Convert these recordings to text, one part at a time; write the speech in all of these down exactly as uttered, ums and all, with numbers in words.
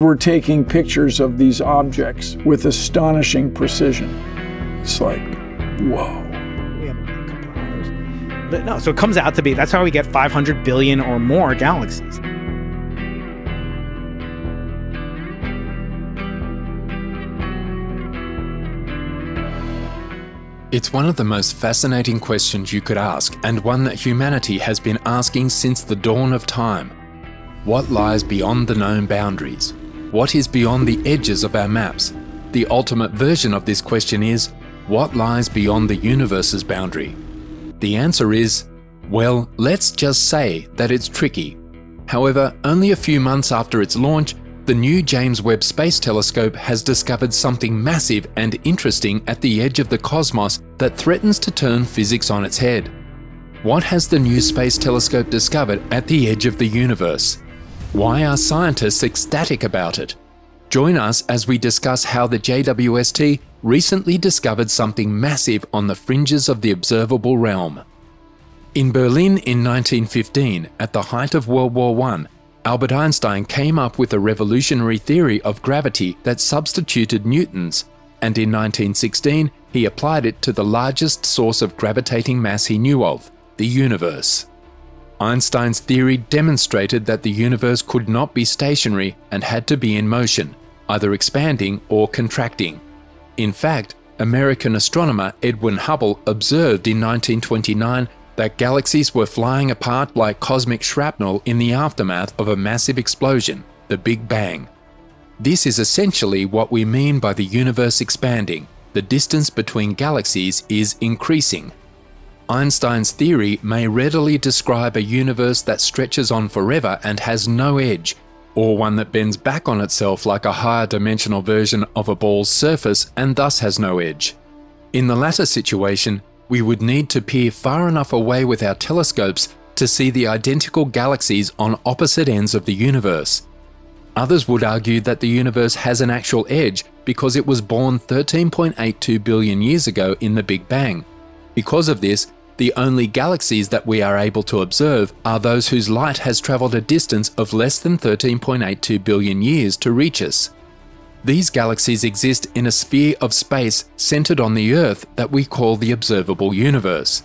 We're taking pictures of these objects with astonishing precision. It's like, whoa. We haven't been a couple of hours. But no, so it comes out to be, that's how we get five hundred billion or more galaxies. It's one of the most fascinating questions you could ask, and one that humanity has been asking since the dawn of time. What lies beyond the known boundaries? What is beyond the edges of our maps? The ultimate version of this question is, what lies beyond the universe's boundary? The answer is, well, let's just say that it's tricky. However, only a few months after its launch, the new James Webb Space Telescope has discovered something massive and interesting at the edge of the cosmos that threatens to turn physics on its head. What has the new space telescope discovered at the edge of the universe? Why are scientists ecstatic about it? Join us as we discuss how the J W S T recently discovered something massive on the fringes of the observable realm. In Berlin in nineteen fifteen, at the height of World War One, Albert Einstein came up with a revolutionary theory of gravity that substituted Newton's, and in nineteen sixteen, he applied it to the largest source of gravitating mass he knew of, the universe. Einstein's theory demonstrated that the universe could not be stationary and had to be in motion, either expanding or contracting. In fact, American astronomer Edwin Hubble observed in nineteen twenty-nine that galaxies were flying apart like cosmic shrapnel in the aftermath of a massive explosion, the Big Bang. This is essentially what we mean by the universe expanding. The distance between galaxies is increasing. Einstein's theory may readily describe a universe that stretches on forever and has no edge, or one that bends back on itself like a higher dimensional version of a ball's surface and thus has no edge. In the latter situation, we would need to peer far enough away with our telescopes to see the identical galaxies on opposite ends of the universe. Others would argue that the universe has an actual edge because it was born thirteen point eight two billion years ago in the Big Bang. Because of this, the only galaxies that we are able to observe are those whose light has traveled a distance of less than thirteen point eight two billion years to reach us. These galaxies exist in a sphere of space centered on the Earth that we call the observable universe.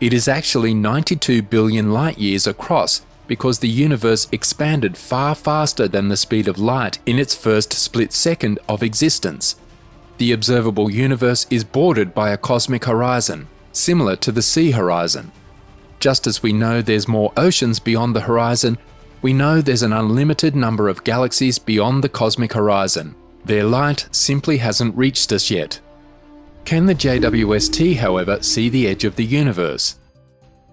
It is actually ninety-two billion light years across because the universe expanded far faster than the speed of light in its first split second of existence. The observable universe is bordered by a cosmic horizon, similar to the sea horizon. Just as we know there's more oceans beyond the horizon, we know there's an unlimited number of galaxies beyond the cosmic horizon. Their light simply hasn't reached us yet. Can the J W S T, however, see the edge of the universe?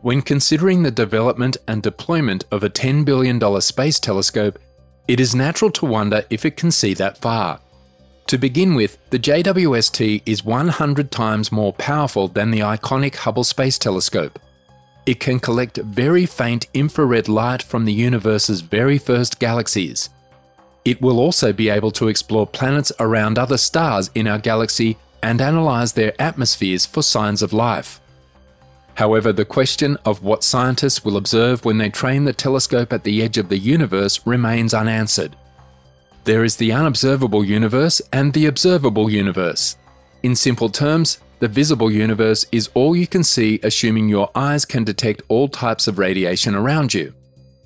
When considering the development and deployment of a ten billion dollar space telescope, it is natural to wonder if it can see that far. To begin with, the J W S T is one hundred times more powerful than the iconic Hubble Space Telescope. It can collect very faint infrared light from the universe's very first galaxies. It will also be able to explore planets around other stars in our galaxy and analyze their atmospheres for signs of life. However, the question of what scientists will observe when they train the telescope at the edge of the universe remains unanswered. There is the unobservable universe and the observable universe. In simple terms, the visible universe is all you can see, assuming your eyes can detect all types of radiation around you.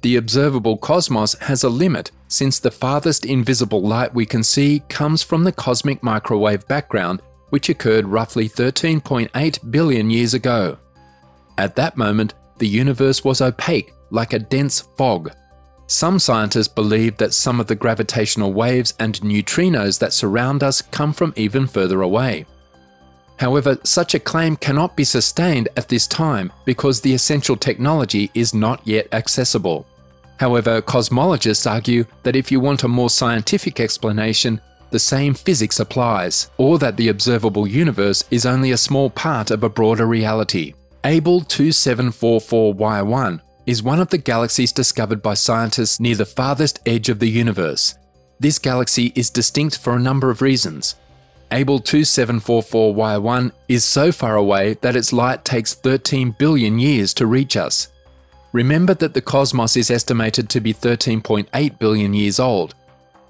The observable cosmos has a limit, since the farthest invisible light we can see comes from the cosmic microwave background, which occurred roughly thirteen point eight billion years ago. At that moment, the universe was opaque, like a dense fog. Some scientists believe that some of the gravitational waves and neutrinos that surround us come from even further away. However, such a claim cannot be sustained at this time because the essential technology is not yet accessible. However, cosmologists argue that if you want a more scientific explanation, the same physics applies, or that the observable universe is only a small part of a broader reality. Abell two seven four four Y one is one of the galaxies discovered by scientists near the farthest edge of the universe. This galaxy is distinct for a number of reasons. Abell two seven four four Y one is so far away that its light takes thirteen billion years to reach us. Remember that the cosmos is estimated to be thirteen point eight billion years old.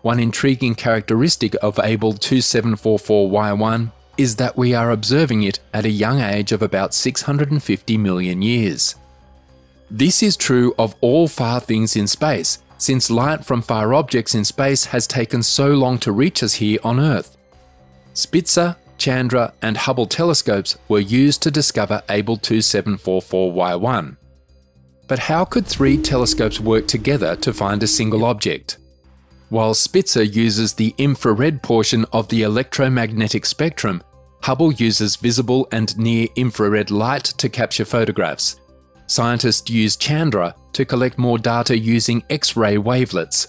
One intriguing characteristic of Abell two seven four four Y one is that we are observing it at a young age of about six hundred fifty million years. This is true of all far things in space, since light from far objects in space has taken so long to reach us here on Earth. Spitzer, Chandra and Hubble telescopes were used to discover Abell two seven four four Y one. But how could three telescopes work together to find a single object? While Spitzer uses the infrared portion of the electromagnetic spectrum, Hubble uses visible and near-infrared light to capture photographs. Scientists use Chandra to collect more data using X-ray wavelets.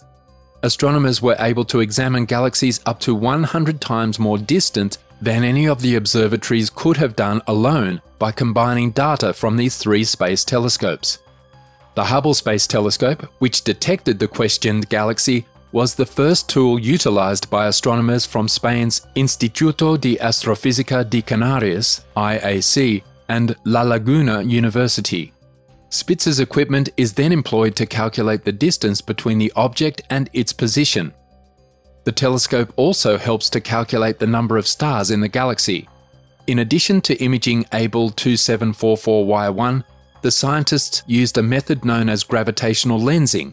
Astronomers were able to examine galaxies up to one hundred times more distant than any of the observatories could have done alone by combining data from these three space telescopes. The Hubble Space Telescope, which detected the questioned galaxy, was the first tool utilised by astronomers from Spain's Instituto de Astrofísica de Canarias, I A C, and La Laguna University. Spitzer's equipment is then employed to calculate the distance between the object and its position. The telescope also helps to calculate the number of stars in the galaxy. In addition to imaging Abell two seven four four Y one, the scientists used a method known as gravitational lensing.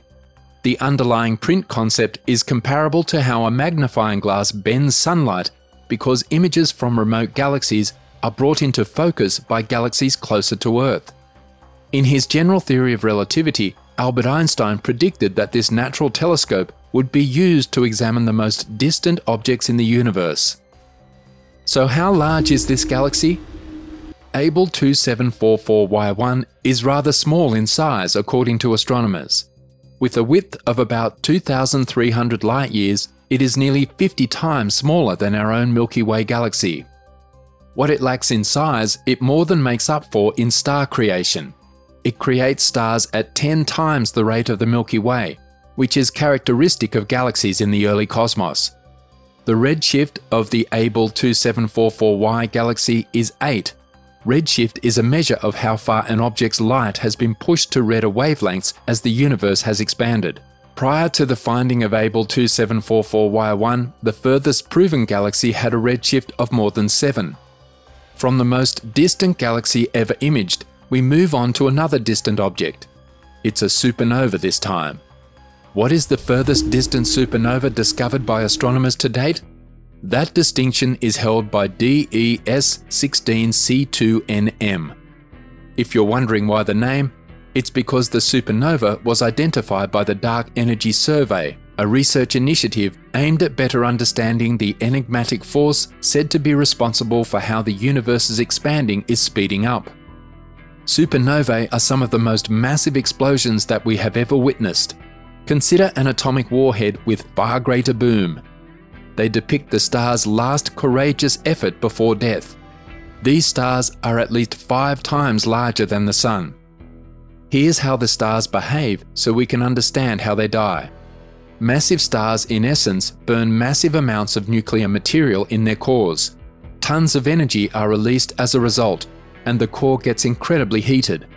The underlying print concept is comparable to how a magnifying glass bends sunlight because images from remote galaxies are brought into focus by galaxies closer to Earth. In his general theory of relativity, Albert Einstein predicted that this natural telescope would be used to examine the most distant objects in the universe. So how large is this galaxy? Abell two seven four four Y one is rather small in size according to astronomers. With a width of about two thousand three hundred light years, it is nearly fifty times smaller than our own Milky Way galaxy. What it lacks in size, it more than makes up for in star creation. It creates stars at ten times the rate of the Milky Way, which is characteristic of galaxies in the early cosmos. The redshift of the Abell two seven four four Y galaxy is eight. Redshift is a measure of how far an object's light has been pushed to redder wavelengths as the universe has expanded. Prior to the finding of Abell two seven four four Y one, the furthest proven galaxy had a redshift of more than seven. From the most distant galaxy ever imaged, we move on to another distant object. It's a supernova this time. What is the furthest distant supernova discovered by astronomers to date? That distinction is held by D E S sixteen C two N M. If you're wondering why the name, it's because the supernova was identified by the Dark Energy Survey, a research initiative aimed at better understanding the enigmatic force said to be responsible for how the universe's expanding is speeding up. Supernovae are some of the most massive explosions that we have ever witnessed. Consider an atomic warhead with far greater boom. They depict the star's last courageous effort before death. These stars are at least five times larger than the Sun. Here's how the stars behave so we can understand how they die. Massive stars, in essence, burn massive amounts of nuclear material in their cores. Tons of energy are released as a result, and the core gets incredibly heated.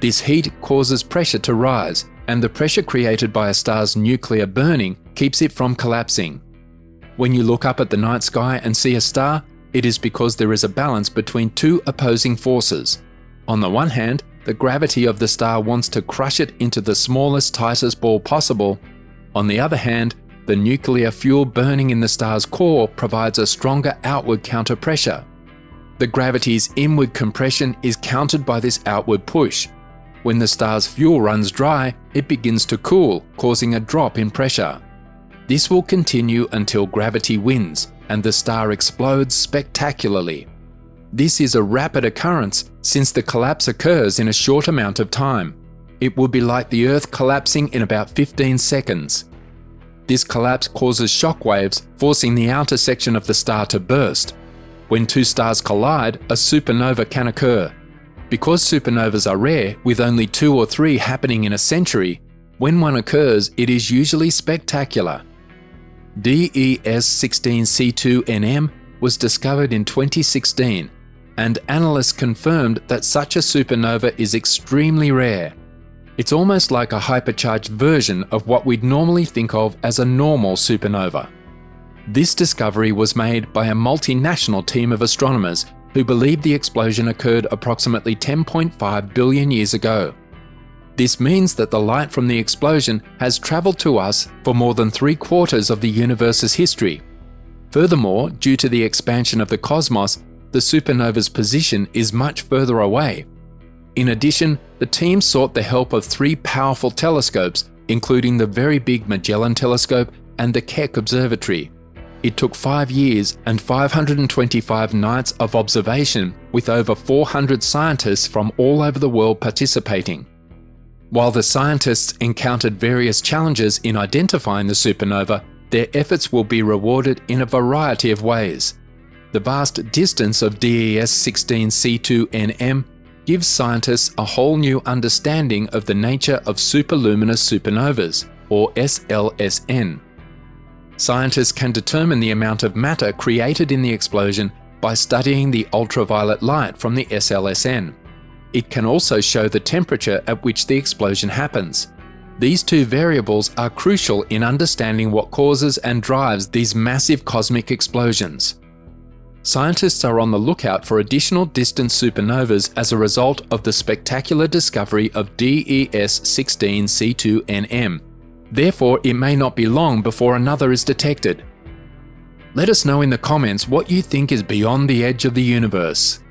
This heat causes pressure to rise, and the pressure created by a star's nuclear burning keeps it from collapsing. When you look up at the night sky and see a star, it is because there is a balance between two opposing forces. On the one hand, the gravity of the star wants to crush it into the smallest, tightest ball possible. On the other hand, the nuclear fuel burning in the star's core provides a stronger outward counter-pressure. The gravity's inward compression is countered by this outward push. When the star's fuel runs dry, it begins to cool, causing a drop in pressure. This will continue until gravity wins and the star explodes spectacularly. This is a rapid occurrence since the collapse occurs in a short amount of time. It would be like the Earth collapsing in about fifteen seconds. This collapse causes shock waves, forcing the outer section of the star to burst. When two stars collide, a supernova can occur. Because supernovas are rare, with only two or three happening in a century, when one occurs, it is usually spectacular. D E S sixteen C two N M was discovered in twenty sixteen, and analysts confirmed that such a supernova is extremely rare. It's almost like a hypercharged version of what we'd normally think of as a normal supernova. This discovery was made by a multinational team of astronomers who believed the explosion occurred approximately ten point five billion years ago. This means that the light from the explosion has travelled to us for more than three quarters of the universe's history. Furthermore, due to the expansion of the cosmos, the supernova's position is much further away. In addition, the team sought the help of three powerful telescopes, including the Very Big Magellan Telescope and the Keck Observatory. It took five years and five hundred twenty-five nights of observation, with over four hundred scientists from all over the world participating. While the scientists encountered various challenges in identifying the supernova, their efforts will be rewarded in a variety of ways. The vast distance of D E S sixteen C two N M gives scientists a whole new understanding of the nature of superluminous supernovas, or S L S N. Scientists can determine the amount of matter created in the explosion by studying the ultraviolet light from the S L S N. It can also show the temperature at which the explosion happens. These two variables are crucial in understanding what causes and drives these massive cosmic explosions. Scientists are on the lookout for additional distant supernovas as a result of the spectacular discovery of D E S sixteen C two N M. Therefore, it may not be long before another is detected. Let us know in the comments what you think is beyond the edge of the universe.